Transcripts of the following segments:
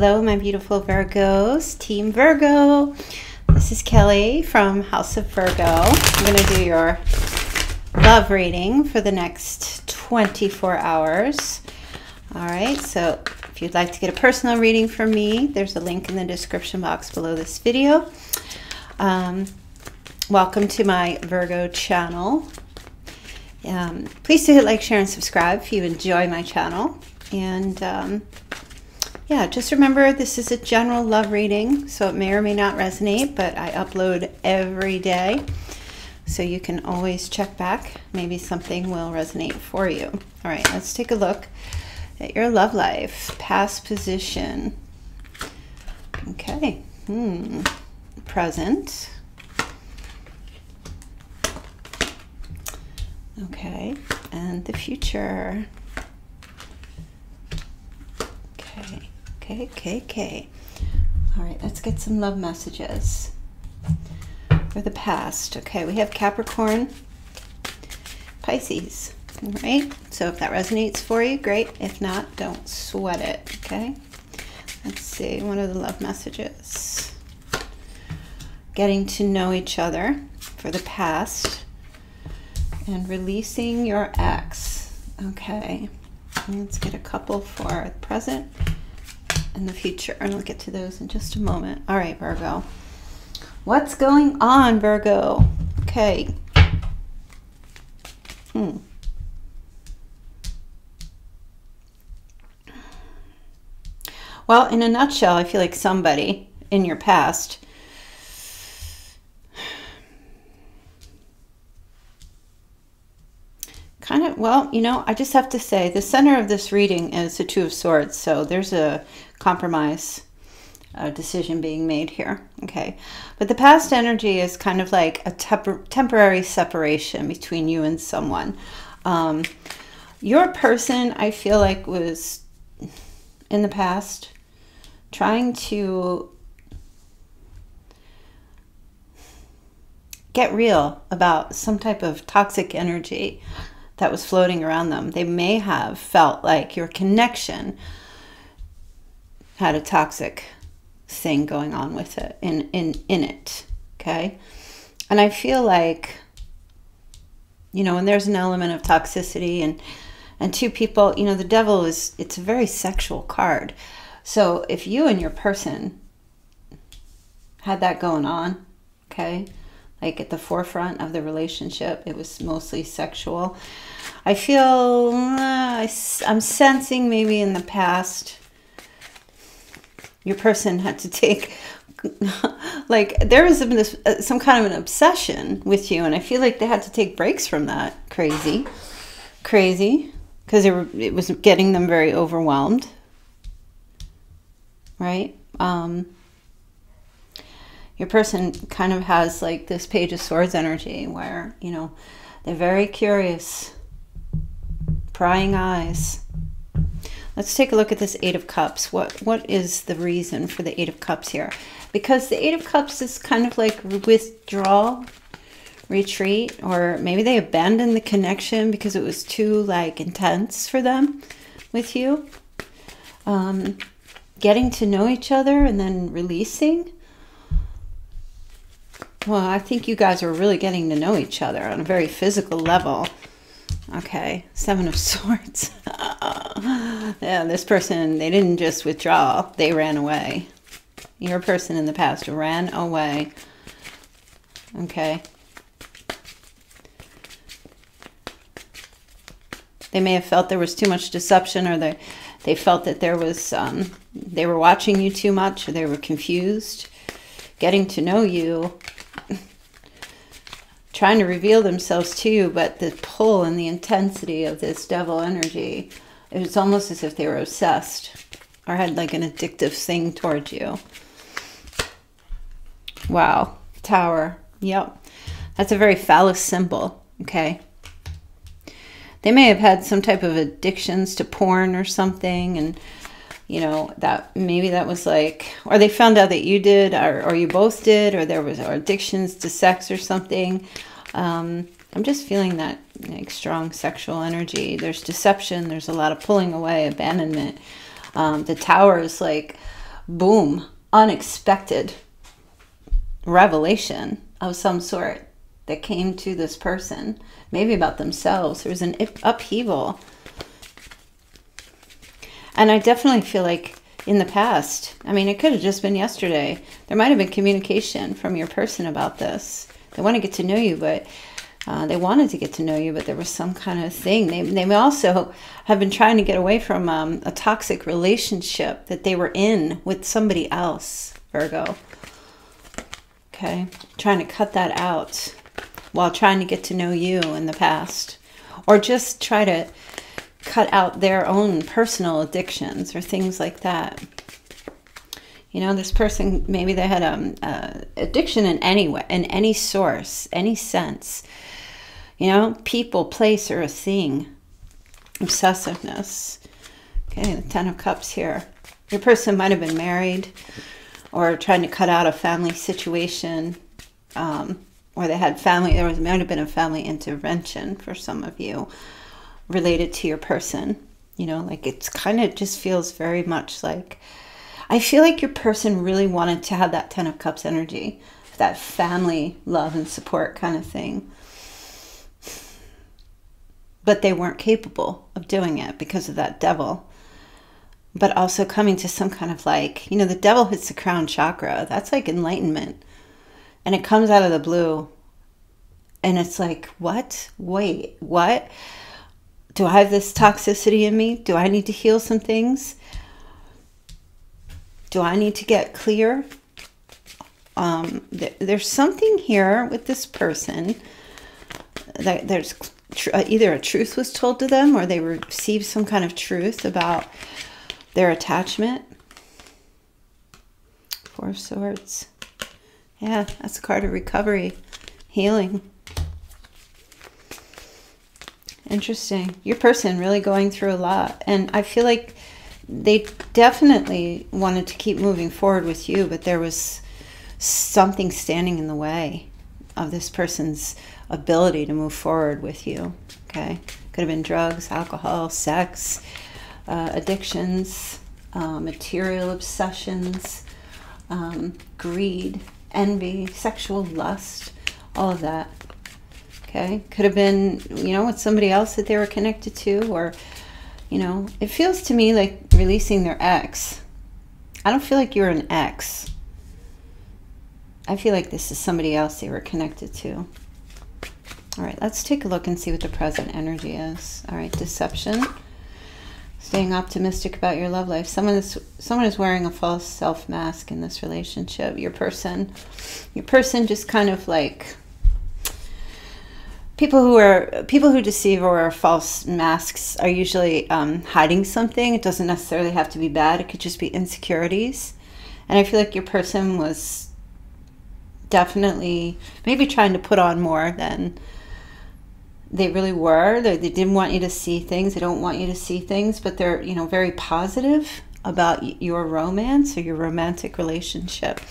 Hello, my beautiful Virgos, Team Virgo. This is Kelly from House of Virgo. I'm going to do your love reading for the next 24 hours. All right, so if you'd like to get a personal reading from me, there's a link in the description box below this video. Welcome to my Virgo channel. Please do hit like, share, and subscribe if you enjoy my channel. And yeah, just remember this is a general love reading, so it may or may not resonate, but I upload every day. So you can always check back. Maybe something will resonate for you. All right, let's take a look at your love life, past position. Okay, present. Okay, and the future. Okay. All right, let's get some love messages for the past. Okay, we have Capricorn, Pisces. All right, so if that resonates for you, great. If not, don't sweat it, okay? Let's see, what are the love messages? Getting to know each other for the past and releasing your ex. Okay, let's get a couple for the present and the future, and we'll get to those in just a moment. All right, Virgo. What's going on, Virgo? Okay. Well, in a nutshell, I feel like somebody in your past kind of, well, you know, I just have to say the center of this reading is the Two of Swords, so there's a compromise, a decision being made here, okay? But the past energy is kind of like a temporary separation between you and someone. Your person, I feel like, was in the past trying to get real about some type of toxic energy that was floating around them. They may have felt like your connection had a toxic thing going on with it, in it, okay? And I feel like, you know, when there's an element of toxicity and two people, you know, the devil is, it's a very sexual card. So if you and your person had that going on, okay, like at the forefront of the relationship, it was mostly sexual. I feel, I'm sensing maybe in the past, your person had to take, like there was some kind of an obsession with you. And I feel like they had to take breaks from that. Crazy. Because it was getting them very overwhelmed, right? Your person kind of has like this Page of Swords energy where, you know, they're very curious, prying eyes. Let's take a look at this Eight of Cups. What is the reason for the Eight of Cups here? Because the Eight of Cups is kind of like withdrawal, retreat, or maybe they abandoned the connection because it was too like intense for them with you. Getting to know each other and then releasing. Well, I think you guys are really getting to know each other on a very physical level. Okay, Seven of Swords. Yeah, this person, they didn't just withdraw. They ran away. Your person in the past ran away. Okay. They may have felt there was too much deception, or they felt that there was, they were watching you too much, or they were confused. Getting to know you, trying to reveal themselves to you, but the pull and the intensity of this devil energy, it's almost as if they were obsessed or had like an addictive thing towards you. Wow. Tower. Yep. That's a very phallus symbol. Okay. They may have had some type of addictions to porn or something, and you know, that maybe that was like, or they found out that you did, or you both did, or there was addictions to sex or something. I'm just feeling that like strong sexual energy. There's deception. There's a lot of pulling away, abandonment. The Tower is like boom, unexpected revelation of some sort that came to this person, maybe about themselves. There was an upheaval. And I definitely feel like in the past, I mean, it could have just been yesterday, there might have been communication from your person about this. They want to get to know you, but they wanted to get to know you, but there was some kind of thing. They also have been trying to get away from a toxic relationship that they were in with somebody else, Virgo. Okay, trying to cut that out while trying to get to know you in the past, or just try to cut out their own personal addictions or things like that. You know, this person, maybe they had addiction in any way, in any source, any sense. You know, people, place, or a thing. Obsessiveness. Okay, the 10 of Cups here. Your person might have been married, or trying to cut out a family situation, or they had family. There might have been a family intervention for some of you, related to your person. You know, like it's kind of just feels very much like. I feel like your person really wanted to have that 10 of Cups energy, that family love and support kind of thing. But they weren't capable of doing it because of that devil. But also coming to some kind of like, you know, the devil hits the crown chakra. That's like enlightenment. And it comes out of the blue. And it's like, what? Wait, what? Do I have this toxicity in me? Do I need to heal some things? Do I need to get clear? There's something here with this person that there's either a truth was told to them, or they received some kind of truth about their attachment. 4 of Swords. Yeah, that's a card of recovery, healing. Interesting. Your person really going through a lot. And I feel like they definitely wanted to keep moving forward with you, but there was something standing in the way of this person's ability to move forward with you, okay? Could have been drugs, alcohol, sex, addictions, material obsessions, greed, envy, sexual lust, all of that, okay? Could have been, you know, with somebody else that they were connected to, or... You know, it feels to me like releasing their ex. I don't feel like you're an ex. I feel like this is somebody else they were connected to. All right, let's take a look and see what the present energy is. All right, deception. Staying optimistic about your love life. Someone is wearing a false self mask in this relationship. Your person just kind of like... People who deceive or wear false masks are usually hiding something. It doesn't necessarily have to be bad. It could just be insecurities. And I feel like your person was definitely maybe trying to put on more than they really were. They didn't want you to see things. They don't want you to see things, but they're, you know, very positive about your romance or your romantic relationship.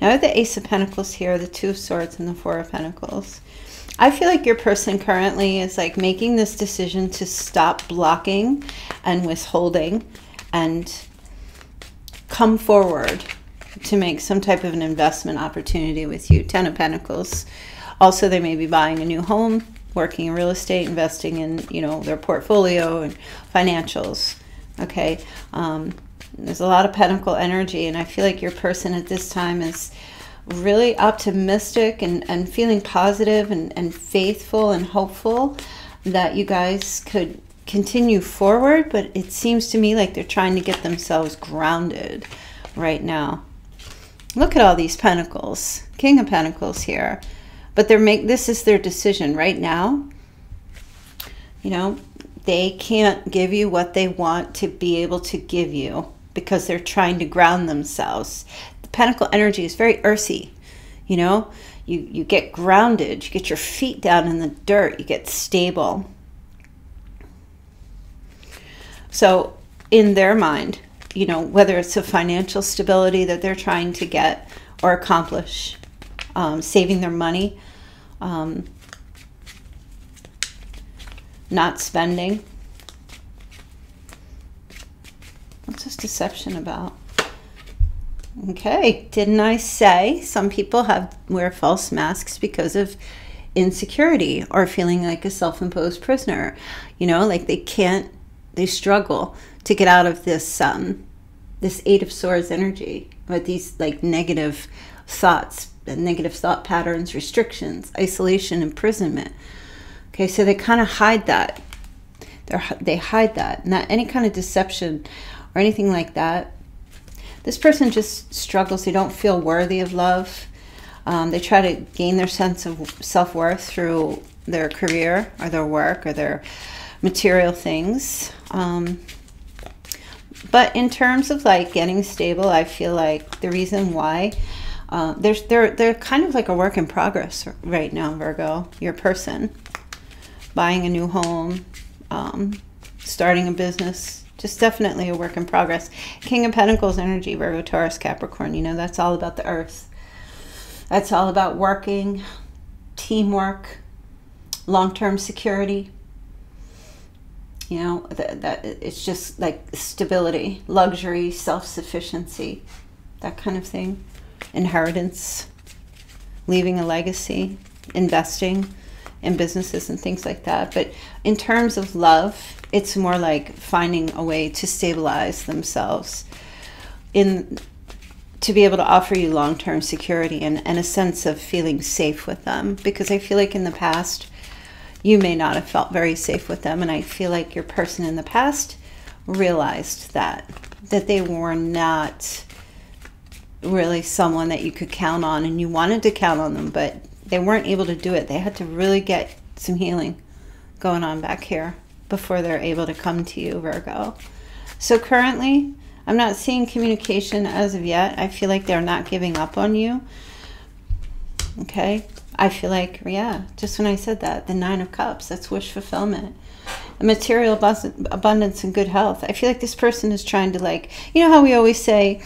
Now the Ace of Pentacles here, the 2 of Swords, and the 4 of Pentacles. I feel like your person currently is like making this decision to stop blocking and withholding and come forward to make some type of an investment opportunity with you. 10 of Pentacles. Also, they may be buying a new home, working in real estate, investing in, you know, their portfolio and financials. Okay. There's a lot of pentacle energy, and I feel like your person at this time is really optimistic and feeling positive and faithful and hopeful that you guys could continue forward, but it seems to me like they're trying to get themselves grounded right now. Look at all these pentacles. King of Pentacles here. But this is their decision right now. You know, they can't give you what they want to be able to give you because they're trying to ground themselves. Pentacle energy is very earthy. You know, you get grounded, you get your feet down in the dirt, you get stable. So in their mind, you know, whether it's a financial stability that they're trying to get or accomplish, saving their money, not spending. What's this deception about? Okay, didn't I say some people wear false masks because of insecurity or feeling like a self-imposed prisoner? You know, like they struggle to get out of this this Eight of Swords energy, but these like negative thoughts, negative thought patterns, restrictions, isolation, imprisonment. Okay, so they kind of hide that. They hide that. Not any kind of deception or anything like that. This person just struggles. They don't feel worthy of love. They try to gain their sense of self-worth through their career or their work or their material things. But in terms of like getting stable, I feel like the reason why they're kind of like a work in progress right now, Virgo. Your person buying a new home, starting a business, just definitely a work in progress. King of Pentacles energy, Virgo, Taurus, Capricorn. You know, that's all about the earth. That's all about working, teamwork, long-term security. You know, that it's just like stability, luxury, self-sufficiency, that kind of thing. Inheritance, leaving a legacy, investing in businesses and things like that. But in terms of love, it's more like finding a way to stabilize themselves to be able to offer you long-term security and a sense of feeling safe with them. Because I feel like in the past, you may not have felt very safe with them. And I feel like your person in the past realized that they were not really someone that you could count on, and you wanted to count on them, but they weren't able to do it. They had to really get some healing going on back here before they're able to come to you, Virgo. So currently, I'm not seeing communication as of yet. I feel like they're not giving up on you. Okay. I feel like, yeah, just when I said that, the Nine of Cups, that's wish fulfillment. Material abundance and good health. I feel like this person is trying to, like, you know how we always say,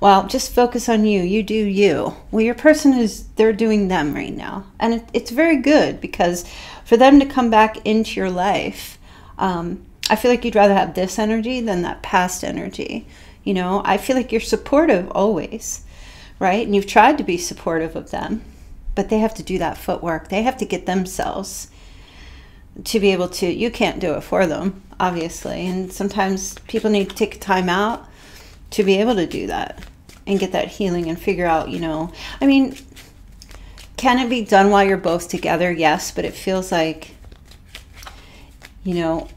well, just focus on you, you do you. Well, your person is, they're doing them right now. And it's very good, because for them to come back into your life, I feel like you'd rather have this energy than that past energy. You know, I feel like you're supportive always, right? And you've tried to be supportive of them, but they have to do that footwork. They have to get themselves to be able to, you can't do it for them, obviously. And sometimes people need to take time out to be able to do that and get that healing and figure out, you know, I mean, can it be done while you're both together? Yes, but it feels like, you know,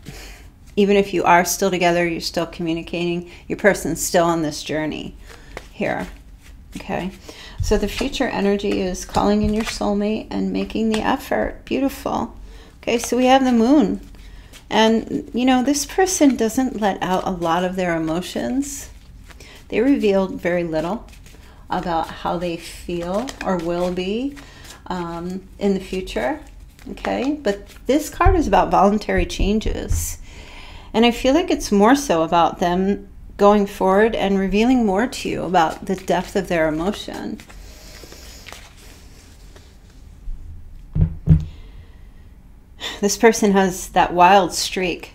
even if you are still together, you're still communicating, your person's still on this journey here. Okay, so the future energy is calling in your soulmate and making the effort. Beautiful. Okay, so we have the moon. And, you know, this person doesn't let out a lot of their emotions. They revealed very little about how they feel or will be in the future. Okay, but this card is about voluntary changes. And I feel like it's more so about them going forward and revealing more to you about the depth of their emotion. This person has that wild streak.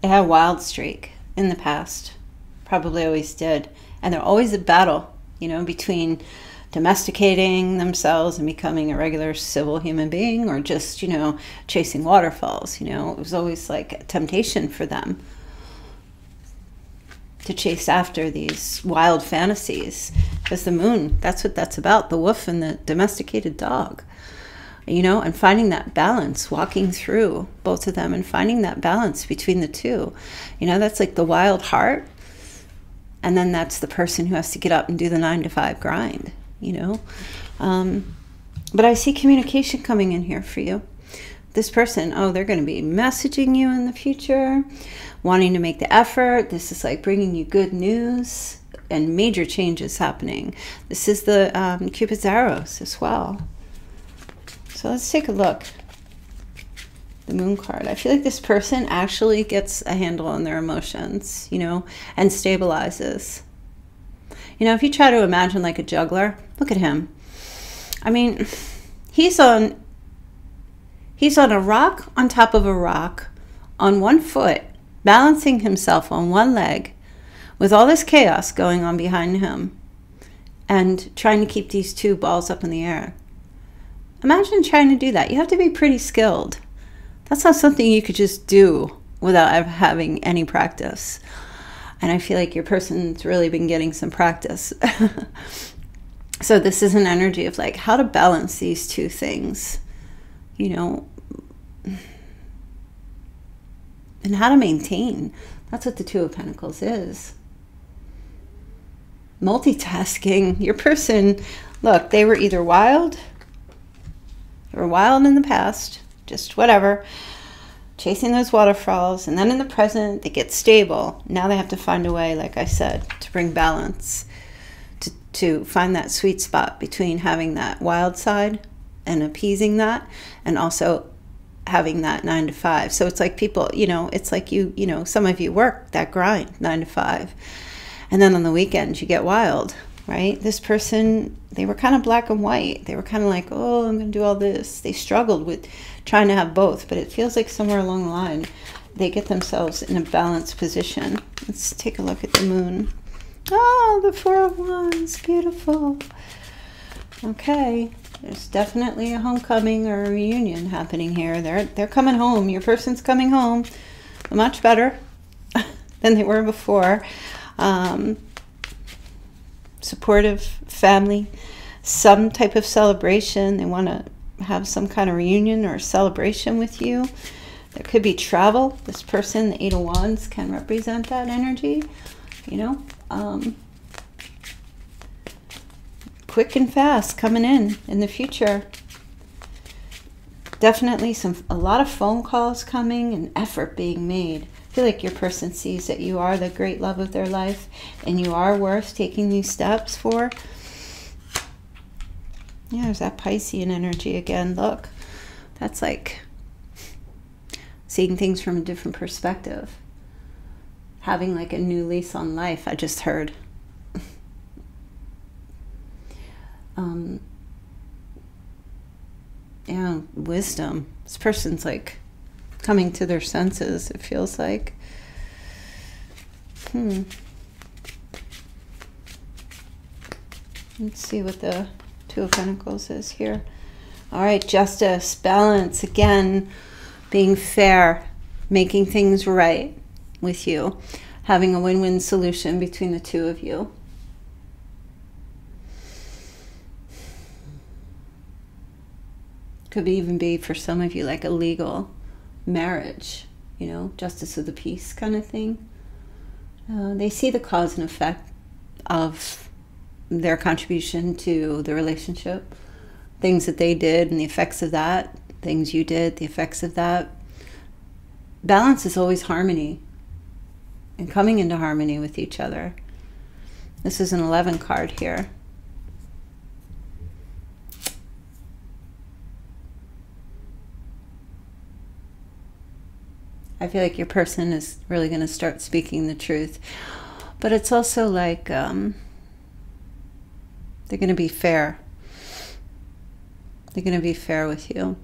They had a wild streak in the past, probably always did. And they're always a battle, you know, between domesticating themselves and becoming a regular civil human being, or just, you know, chasing waterfalls. You know, it was always like a temptation for them to chase after these wild fantasies, because the moon, that's what that's about, the wolf and the domesticated dog. You know, and finding that balance, walking through both of them and finding that balance between the two. You know, that's like the wild heart. And then that's the person who has to get up and do the 9-to-5 grind, you know. But I see communication coming in here for you. This person, oh, they're going to be messaging you in the future, wanting to make the effort. This is like bringing you good news and major changes happening. This is the Cupid's arrows as well. So let's take a look. The moon card. I feel like this person actually gets a handle on their emotions, you know, and stabilizes. You know, if you try to imagine like a juggler, look at him. I mean, he's on a rock on top of a rock on one foot, balancing himself on one leg with all this chaos going on behind him and trying to keep these two balls up in the air. Imagine trying to do that. You have to be pretty skilled. That's not something you could just do without having any practice. And I feel like your person's really been getting some practice. So this is an energy of like how to balance these two things, you know, and how to maintain. That's what the Two of Pentacles is. Multitasking. Your person, look, they were either wild or wild in the past, just whatever, chasing those waterfalls, and then in the present they get stable. Now they have to find a way, like I said, to bring balance, to find that sweet spot between having that wild side and appeasing that, and also having that 9 to 5. So it's like people, you know, it's like you know, some of you work that grind 9 to 5, and then on the weekends you get wild, right? This person, they were kind of black and white. They were kind of like, oh, I'm gonna do all this. They struggled with trying to have both, but it feels like somewhere along the line they get themselves in a balanced position. Let's take a look at the moon. Oh, the 4 of Wands, beautiful. Okay, there's definitely a homecoming or a reunion happening here. They're coming home. Your person's coming home much better than they were before. Supportive family, some type of celebration. They want to have some kind of reunion or celebration with you. There could be travel. This person, the 8 of Wands, can represent that energy, you know. Quick and fast coming in the future. Definitely a lot of phone calls coming and effort being made. I feel like your person sees that you are the great love of their life and you are worth taking these steps for. Yeah, there's that Piscean energy again. Look, that's like seeing things from a different perspective, having like a new lease on life. I just heard yeah, wisdom. This person's like coming to their senses, it feels like. Let's see what the Two of Pentacles is here. All right, justice, balance, again, being fair, making things right with you, having a win-win solution between the two of you. Could even be for some of you like a legal marriage, you know, justice of the peace kind of thing. They see the cause and effect of their contribution to the relationship, things that they did and the effects of that, things you did, the effects of that. Balance is always harmony and coming into harmony with each other. This is an 11 card here. I feel like your person is really going to start speaking the truth, but it's also like they're going to be fair. They're going to be fair with you.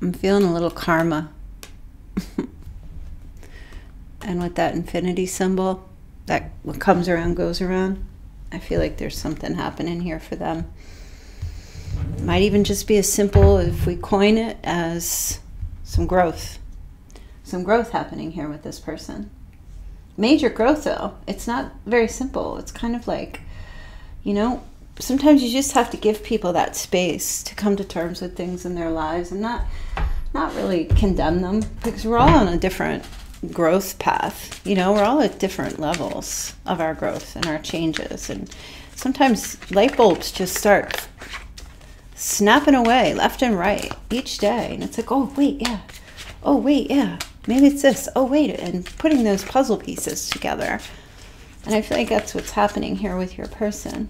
I'm feeling a little karma. And with that infinity symbol, that what comes around goes around, I feel like there's something happening here for them. It might even just be as simple, if we coin it, as some growth happening here with this person. Major growth, though. It's not very simple. It's kind of like, you know, sometimes you just have to give people that space to come to terms with things in their lives and not really condemn them, because we're all on a different growth path. You know, we're all at different levels of our growth and our changes, and sometimes light bulbs just start snapping away left and right each day, and it's like, oh wait, yeah, oh wait, yeah, maybe it's this, oh wait, and putting those puzzle pieces together. And I feel like that's what's happening here with your person.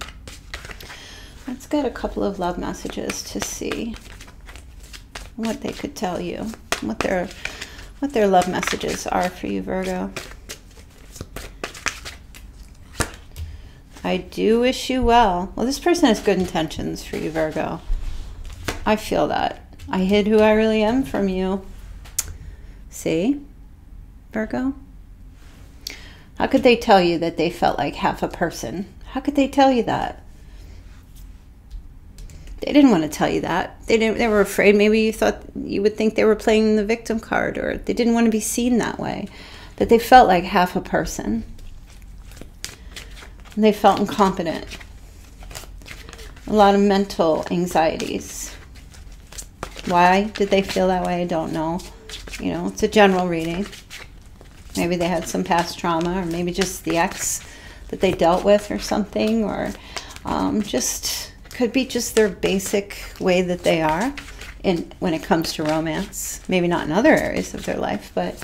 Let's get a couple of love messages to see what they could tell you, what their love messages are for you, Virgo. I do wish you well. Well, this person has good intentions for you, Virgo. I feel that. I hid who I really am from you. See, Virgo? How could they tell you that they felt like half a person? How could they tell you that? They didn't want to tell you that. They were afraid. Maybe you thought, you would think they were playing the victim card, or they didn't want to be seen that way, that they felt like half a person. And they felt incompetent. A lot of mental anxieties. Why did they feel that way? I don't know. You know, it's a general reading. Maybe they had some past trauma, or maybe just the ex that they dealt with or something, or just could be just their basic way that they are in when it comes to romance. Maybe not in other areas of their life, but,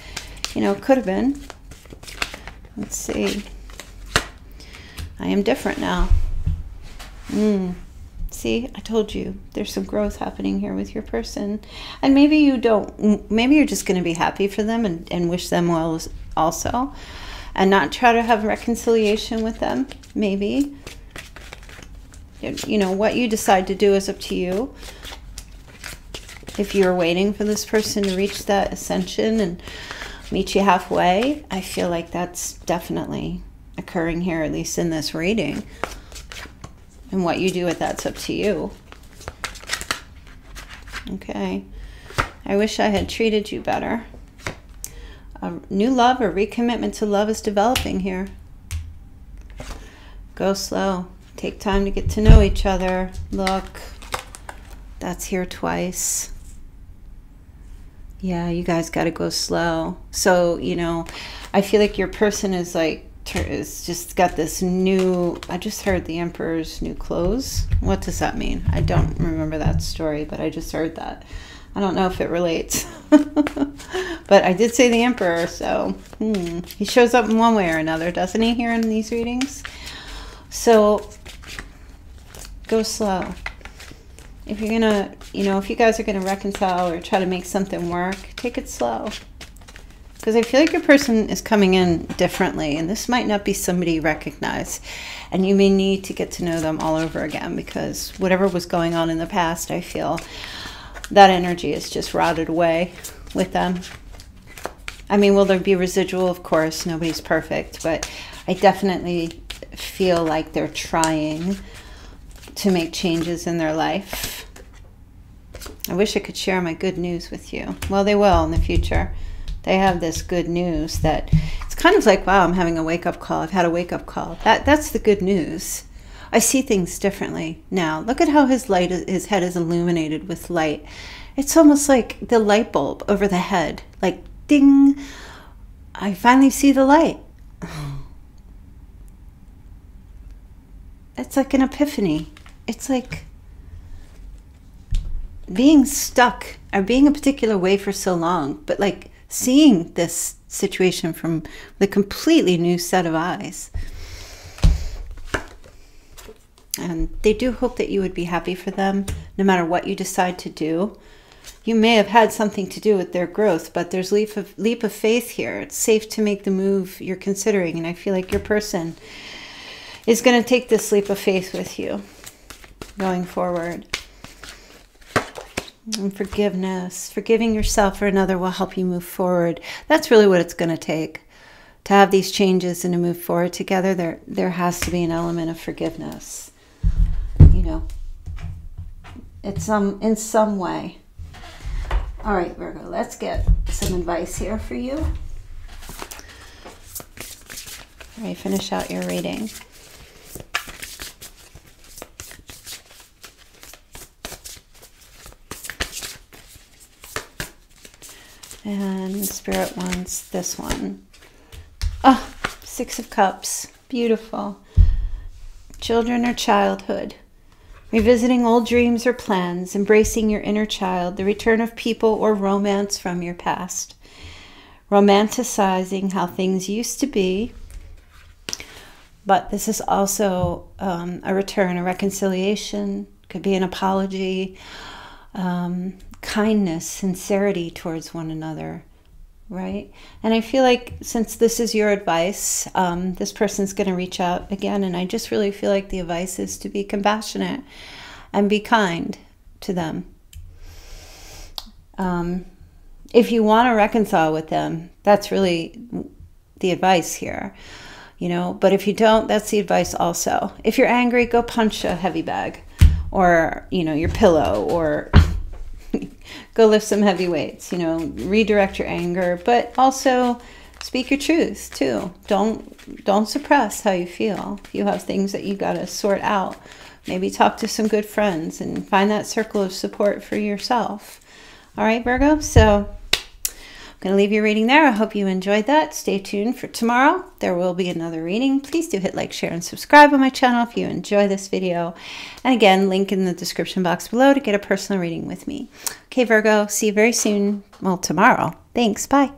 you know, could have been. Let's see. I am different now. See, I told you there's some growth happening here with your person. And maybe you don't, maybe you're just going to be happy for them and wish them well also, and not try to have reconciliation with them. Maybe, you know, what you decide to do is up to you. If you're waiting for this person to reach that ascension and meet you halfway, I feel like that's definitely occurring here, at least in this reading. And what you do with that's up to you. Okay. I wish I had treated you better. A new love or recommitment to love is developing here. Go slow. Take time to get to know each other. Look. That's here twice. Yeah, you guys got to go slow. So, you know, I feel like your person is like, it's just got this new, I just heard the Emperor's new clothes. What does that mean? I don't remember that story, but I just heard that. I don't know if it relates. But I did say the Emperor, so he shows up in one way or another, doesn't he, here in these readings? So go slow. If you're gonna, you know, if you guys are gonna reconcile or try to make something work, take it slow. Because I feel like your person is coming in differently, and this might not be somebody you recognize, and you may need to get to know them all over again, because whatever was going on in the past, I feel that energy is just rotted away with them. I mean, will there be residual? Of course, nobody's perfect, but I definitely feel like they're trying to make changes in their life. I wish I could share my good news with you. Well, they will in the future. They have this good news that it's kind of like, wow, I'm having a wake-up call. I've had a wake-up call. That's the good news. I see things differently now. Look at how his head is illuminated with light. It's almost like the light bulb over the head. Like, ding, I finally see the light. It's like an epiphany. It's like being stuck or being a particular way for so long, but like, seeing this situation from the completely new set of eyes. And they do hope that you would be happy for them, no matter what you decide to do. You may have had something to do with their growth, but there's leap of faith here. It's safe to make the move you're considering, and I feel like your person is going to take this leap of faith with you going forward. And forgiveness, forgiving yourself or another will help you move forward. That's really what it's going to take to have these changes and to move forward together. There has to be an element of forgiveness, you know, it's in some way. All right, Virgo, let's get some advice here for you. All right, finish out your reading. And Spirit wants this one. Oh, Six of Cups. Beautiful. Children or childhood. Revisiting old dreams or plans. Embracing your inner child. The return of people or romance from your past. Romanticizing how things used to be. But this is also a return, a reconciliation. Could be an apology. Kindness, sincerity towards one another, right? And I feel like since this is your advice, this person's going to reach out again. And I just really feel like the advice is to be compassionate and be kind to them. If you want to reconcile with them, that's really the advice here, you know, but if you don't, that's the advice also. If you're angry, go punch a heavy bag or, you know, your pillow, or go lift some heavy weights, you know, redirect your anger, but also speak your truth too. Don't suppress how you feel. If you have things that you got to sort out, maybe talk to some good friends and find that circle of support for yourself. All right, Virgo. So I'm going to leave your reading there. I hope you enjoyed that. Stay tuned for tomorrow. There will be another reading. Please do hit like, share, and subscribe on my channel if you enjoy this video. And again, link in the description box below to get a personal reading with me. Okay, Virgo. See you very soon. Well, tomorrow. Thanks. Bye.